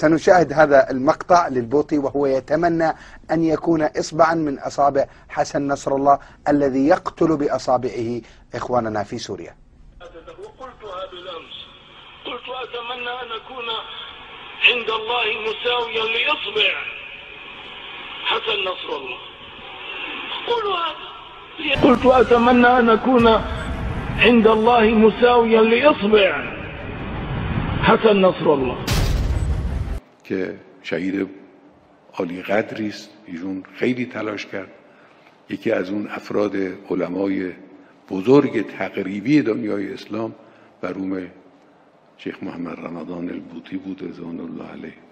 سنشاهد هذا المقطع للبوطي وهو يتمنى أن يكون إصبعا من أصابع حسن نصر الله الذي يقتل بأصابعه إخواننا في سوريا. وقلتها بالأمس، قلت أتمنى أن أكون عند الله مساويا لإصبع حسن نصر الله. قلت أتمنى أن أكون عند الله مساويا لإصبع حسن نصر الله. که شعیر علی قادری است، ایشون خیلی تلاش کرد، یکی از اون افراد علمای بزرگ تقریبی دنیای اسلام و روم شیخ محمد رمضان البوطی بود رضوان الله علیه.